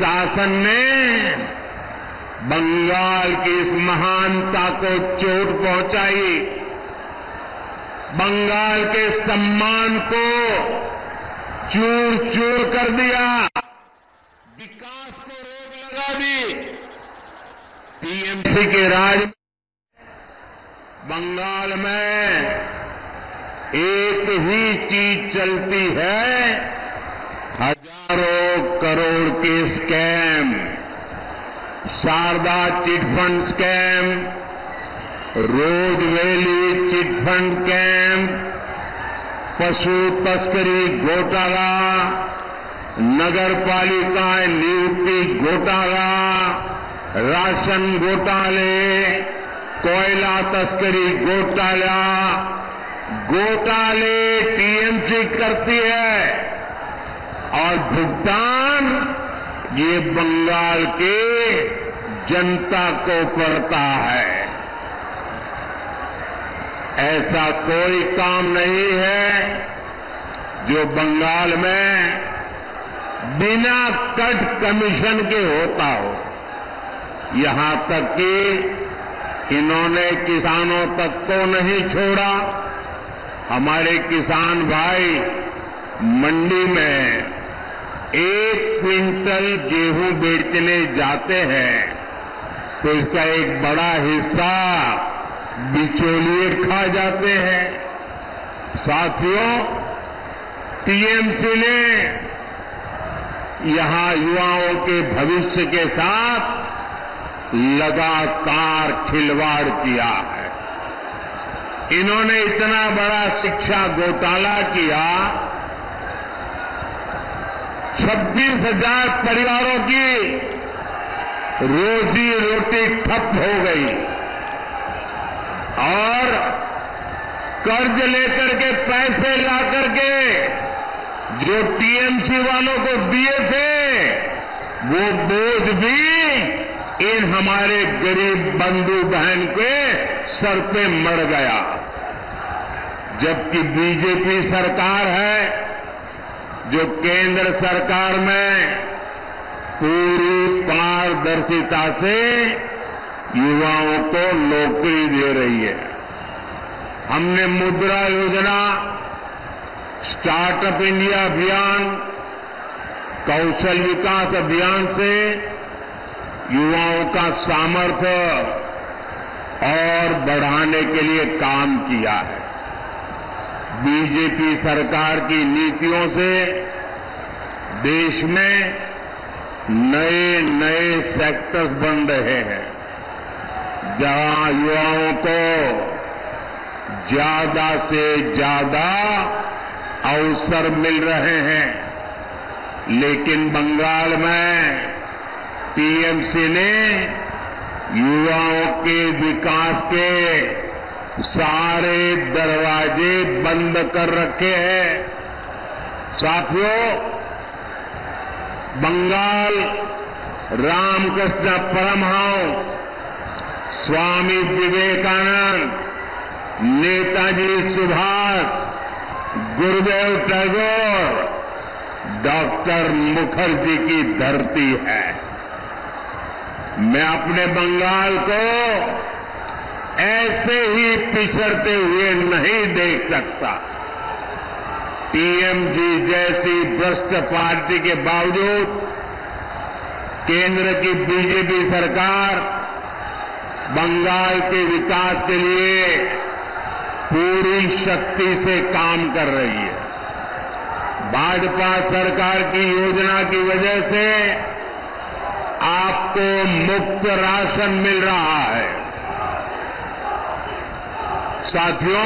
शासन ने बंगाल की इस महानता को चोट पहुंचाई, बंगाल के सम्मान को चूर चूर कर दिया, विकास को रोक लगा दी। टीएमसी के राज बंगाल में एक ही चीज चलती है, हजारों करोड़ के scam, Sharda chit fund scam, Rose Valley chit fund scam, पशु तस्करी घोटाला, नगर पालिका नियुक्ति घोटाला, राशन घोटाले, कोयला तस्करी घोटाला, घोटाले टीएमसी करती है और भुगतान ये बंगाल के जनता को पड़ता है। ऐसा कोई काम नहीं है जो बंगाल में बिना कट कमीशन के होता हो। यहां तक कि इन्होंने किसानों तक को नहीं छोड़ा। हमारे किसान भाई मंडी में एक क्विंटल गेहूं बेचने जाते हैं तो इसका एक बड़ा हिस्सा बिचौलिए खा जाते हैं। साथियों, टीएमसी ने यहां युवाओं के भविष्य के साथ लगातार खिलवाड़ किया है। इन्होंने इतना बड़ा शिक्षा घोटाला किया, 26,000 परिवारों की रोजी रोटी ठप हो गई और कर्ज लेकर के पैसे ला करके जो टीएमसी वालों को दिए थे वो बोझ भी इन हमारे गरीब बंधु बहन के सर पे मर गया। जबकि बीजेपी सरकार है जो केंद्र सरकार में पूरी पारदर्शिता से युवाओं को नौकरी दे रही है। हमने मुद्रा योजना, स्टार्टअप इंडिया अभियान, कौशल विकास अभियान से युवाओं का सामर्थ्य और बढ़ाने के लिए काम किया है। बीजेपी सरकार की नीतियों से देश में नए नए सेक्टर्स बन रहे हैं, जहां युवाओं को ज्यादा से ज्यादा अवसर मिल रहे हैं। लेकिन बंगाल में टीएमसी ने युवाओं के विकास के सारे दरवाजे बंद कर रखे हैं। साथियों, बंगाल रामकृष्ण परमहंस, स्वामी विवेकानंद, नेताजी सुभाष, गुरुदेव टैगोर, डॉक्टर मुखर्जी की धरती है। मैं अपने बंगाल को ऐसे ही पिछड़ते हुए नहीं देख सकता। टीएमसी जैसी भ्रष्ट पार्टी के बावजूद केंद्र की बीजेपी सरकार बंगाल के विकास के लिए पूरी शक्ति से काम कर रही है। भाजपा सरकार की योजना की वजह से आपको मुफ्त राशन मिल रहा है। साथियों,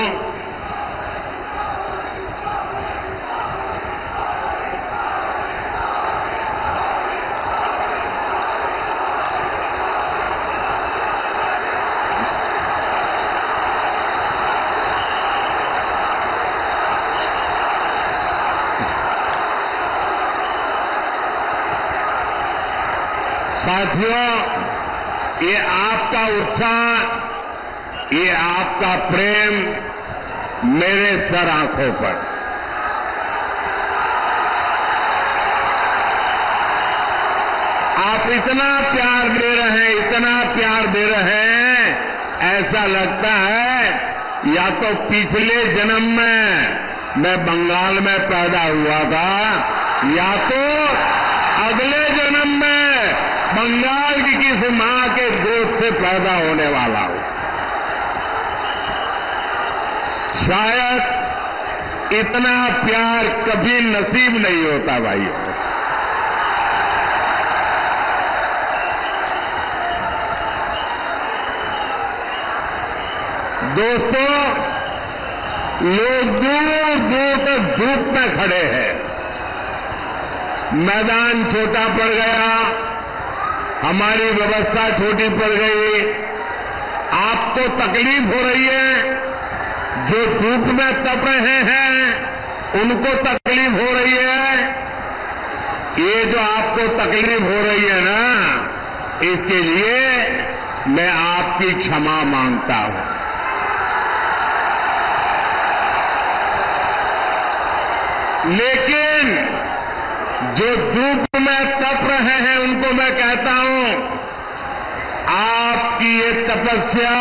ये आपका उत्साह, ये आपका प्रेम मेरे सर आंखों पर। आप इतना प्यार दे रहे हैं, इतना प्यार दे रहे हैं, ऐसा लगता है या तो पिछले जन्म में मैं बंगाल में पैदा हुआ था या तो अगले जन्म में बंगाल की किसी मां के गोद से पैदा होने वाला हूं। शायद इतना प्यार कभी नसीब नहीं होता भाई। दोस्तों, लोग दूर दूर तक धूप में खड़े हैं, मैदान छोटा पड़ गया, हमारी व्यवस्था छोटी पड़ गई, आपको तकलीफ हो रही है, जो धूप में तप रहे हैं उनको तकलीफ हो रही है। ये जो आपको तकलीफ हो रही है ना, इसके लिए मैं आपकी क्षमा मांगता हूं। लेकिन जो धूप में तप रहे हैं उनको मैं कहता हूं, आपकी ये तपस्या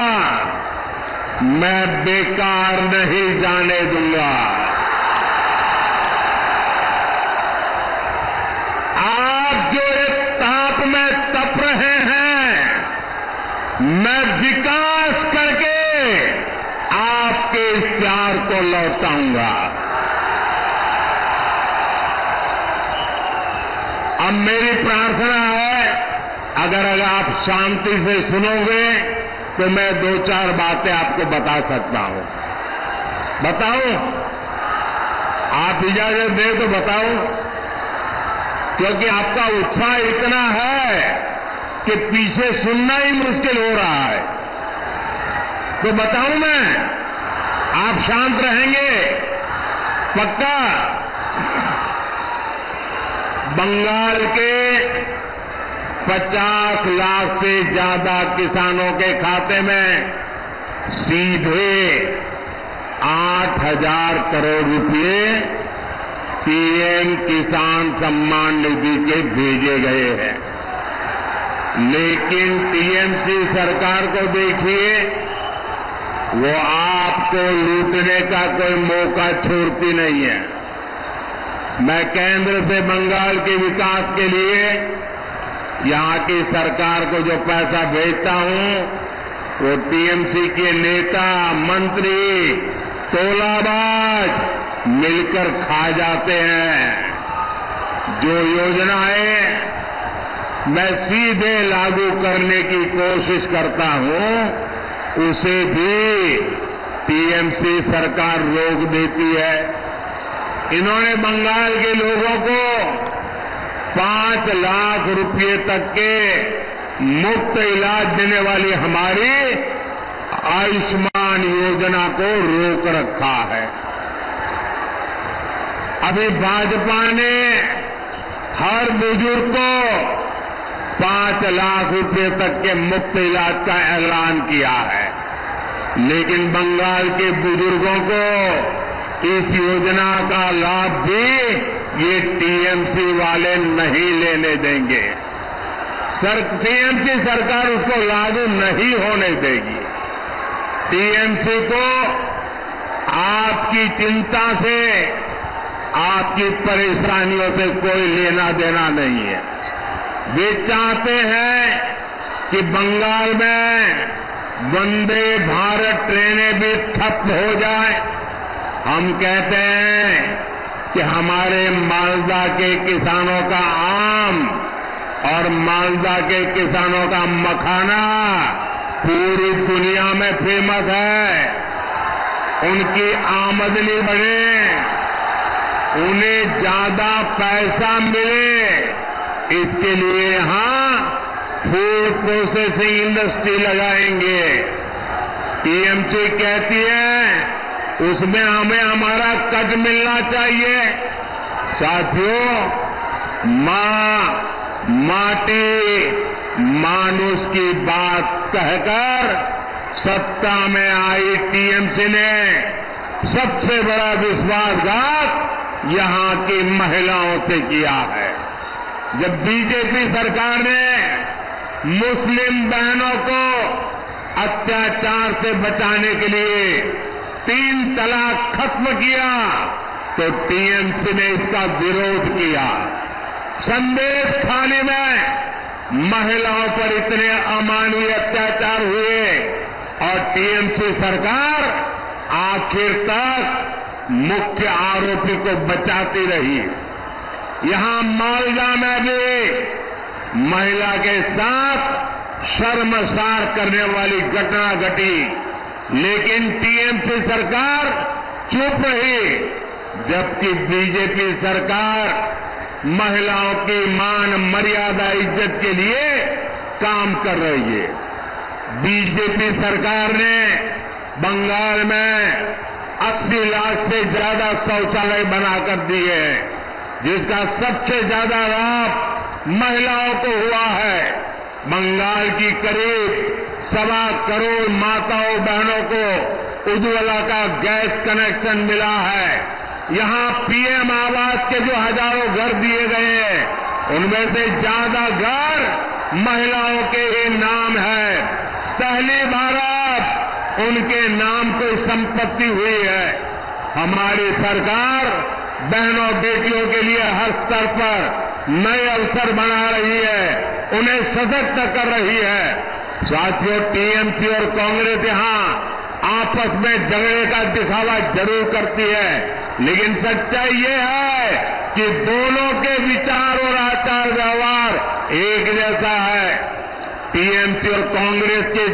मैं बेकार नहीं जाने दूंगा। आप जो एक ताप में तप रहे हैं, मैं विकास करके आपके इस प्यार को लौटाऊंगा। अब मेरी प्रार्थना है, अगर आप शांति से सुनोगे तो मैं दो चार बातें आपको बता सकता हूं। बताऊं? आप इजाजत दें तो बताऊं, क्योंकि आपका उत्साह इतना है कि पीछे सुनना ही मुश्किल हो रहा है। तो बताऊं मैं? आप शांत रहेंगे? पक्का? बंगाल के 50 लाख से ज्यादा किसानों के खाते में सीधे 8000 करोड़ रुपए पीएम किसान सम्मान निधि के भेजे गए हैं। लेकिन टीएमसी सरकार को देखिए, वो आपको लूटने का कोई मौका छोड़ती नहीं है। मैं केंद्र से बंगाल के विकास के लिए यहां की सरकार को जो पैसा भेजता हूं, वो टीएमसी के नेता, मंत्री, तोलाबाज मिलकर खा जाते हैं। जो योजनाएं मैं सीधे लागू करने की कोशिश करता हूं, उसे भी टीएमसी सरकार रोक देती है। इन्होंने बंगाल के लोगों को 5 लाख रुपए तक के मुफ्त इलाज देने वाली हमारी आयुष्मान योजना को रोक रखा है। अभी भाजपा ने हर बुजुर्ग को 5 लाख रुपए तक के मुफ्त इलाज का ऐलान किया है, लेकिन बंगाल के बुजुर्गों को इस योजना का लाभ भी ये टीएमसी वाले नहीं लेने देंगे। टीएमसी सरकार उसको लागू नहीं होने देगी। टीएमसी को आपकी चिंता से, आपकी परेशानियों से कोई लेना देना नहीं है। वे चाहते हैं कि बंगाल में वंदे भारत ट्रेनें भी ठप हो जाए। हम कहते हैं कि हमारे मालदा के किसानों का आम और मालदा के किसानों का मखाना पूरी दुनिया में फेमस है। उनकी आमदनी बढ़े, उन्हें ज्यादा पैसा मिले, इसके लिए यहां फूड प्रोसेसिंग इंडस्ट्री लगाएंगे। टीएमसी कहती है उसमें हमें हमारा कट मिलना चाहिए। साथियों, मां, माटी, मानुष की बात कहकर सत्ता में आई टीएमसी ने सबसे बड़ा विश्वासघात यहां की महिलाओं से किया है। जब बीजेपी सरकार ने मुस्लिम बहनों को अत्याचार से बचाने के लिए 3 तलाक खत्म किया तो टीएमसी ने इसका विरोध किया। संदेश थाने में महिलाओं पर इतने अमानवीय अत्याचार हुए और टीएमसी सरकार आखिर तक मुख्य आरोपी को बचाती रही। यहां मालदा में भी महिला के साथ शर्मसार करने वाली घटना घटी, लेकिन टीएमसी सरकार चुप रही, जबकि बीजेपी सरकार महिलाओं की मान मर्यादा इज्जत के लिए काम कर रही है। बीजेपी सरकार ने बंगाल में 80 लाख से ज्यादा शौचालय बनाकर दिए हैं, जिसका सबसे ज्यादा लाभ महिलाओं को हुआ है। बंगाल की करीब 1.25 करोड़ माताओं बहनों को उज्ज्वला का गैस कनेक्शन मिला है। यहां पीएम आवास के जो हजारों घर दिए गए हैं, उनमें से ज्यादा घर महिलाओं के ही नाम है। पहली भारत उनके नाम कोई संपत्ति हुई है। हमारी सरकार बहनों बेटियों के लिए हर स्तर पर नए अवसर बना रही है, उन्हें सशक्त कर रही है। साथियों, टीएमसी और कांग्रेस यहां आपस में झगड़े का दिखावा जरूर करती है, लेकिन सच्चाई ये है कि दोनों के विचार और आचार व्यवहार एक जैसा है। टीएमसी और कांग्रेस के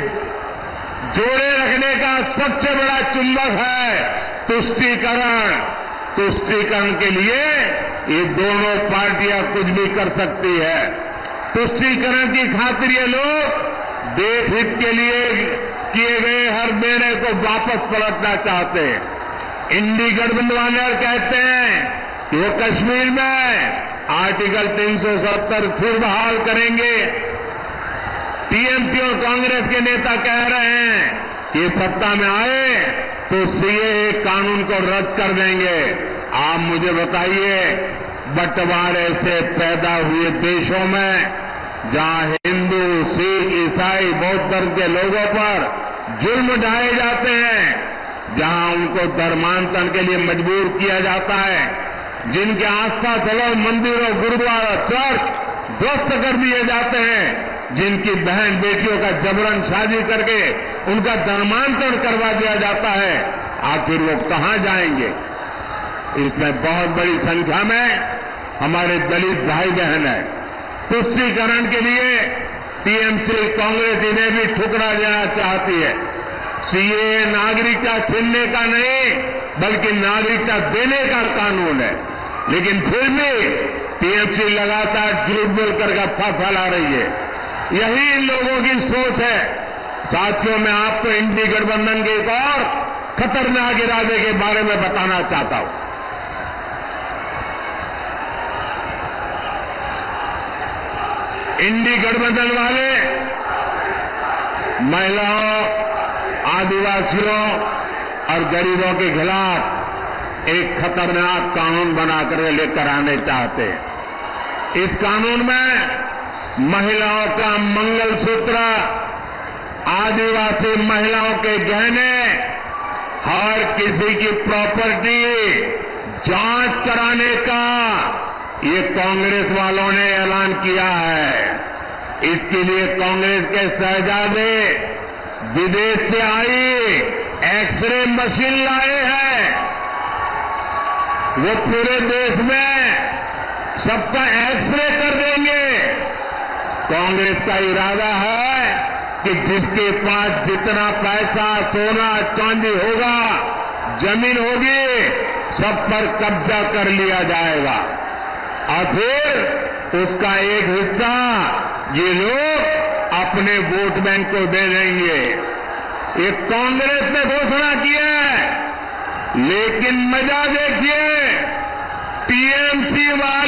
जोड़े रखने का सबसे बड़ा चुंबक है तुष्टीकरण। तुष्टीकरण के लिए ये दोनों पार्टियां कुछ भी कर सकती है। तुष्टीकरण की खातिर ये लोग देश हित के लिए किए गए हर निर्णय को वापस पलटना चाहते हैं। इंडी गठबंधन कहते हैं कि वो कश्मीर में आर्टिकल 370 फिर बहाल करेंगे। टीएमसी और कांग्रेस के नेता कह रहे हैं कि सत्ता में आए तो सीएए कानून को रद्द कर देंगे। आप मुझे बताइए, बंटवारे से पैदा हुए देशों में जहां हिंदू, सिख, ईसाई, बौद्ध धर्म के लोगों पर जुल्म ढाए जाते हैं, जहां उनको धर्मांतरण के लिए मजबूर किया जाता है, जिनके आस्था स्थलों, मंदिरों, गुरुद्वारा, चर्च ध्वस्त कर दिए जाते हैं, जिनकी बहन बेटियों का जबरन शादी करके उनका धर्मांतरण करवा दिया जाता है, आखिर वो कहां जाएंगे? इसमें बहुत बड़ी संख्या में हमारे दलित भाई बहन हैं। तुष्टीकरण के लिए टीएमसी कांग्रेस इन्हें भी ठुकरा देना चाहती है। सीएए नागरिकता छीनने का नहीं बल्कि नागरिकता देने का कानून है, लेकिन फिर भी टीएमसी लगातार झूठ बोलकर गप्पा फैला रही है। यही इन लोगों की सोच है। साथियों, मैं आपको इंडी गठबंधन के एक और खतरनाक इरादे के बारे में बताना चाहता हूं। इंडी गठबंधन वाले महिलाओं, आदिवासियों और गरीबों के खिलाफ एक खतरनाक कानून बनाकर लेकर आने चाहते हैं। इस कानून में महिलाओं का मंगलसूत्र, आदिवासी महिलाओं के गहने, हर किसी की प्रॉपर्टी जांच कराने का ये कांग्रेस वालों ने ऐलान किया है। इसके लिए कांग्रेस के शहजादे विदेश से आई एक्सरे मशीन लाए हैं। वो पूरे देश में सबका एक्सरे कर देंगे। कांग्रेस का इरादा है कि जिसके पास जितना पैसा, सोना, चांदी होगा, जमीन होगी, सब पर कब्जा कर लिया जाएगा और फिर उसका एक हिस्सा ये लोग अपने वोट बैंक को दे देंगे। ये कांग्रेस ने घोषणा की है, लेकिन मजा देखिए, टीएमसी वाले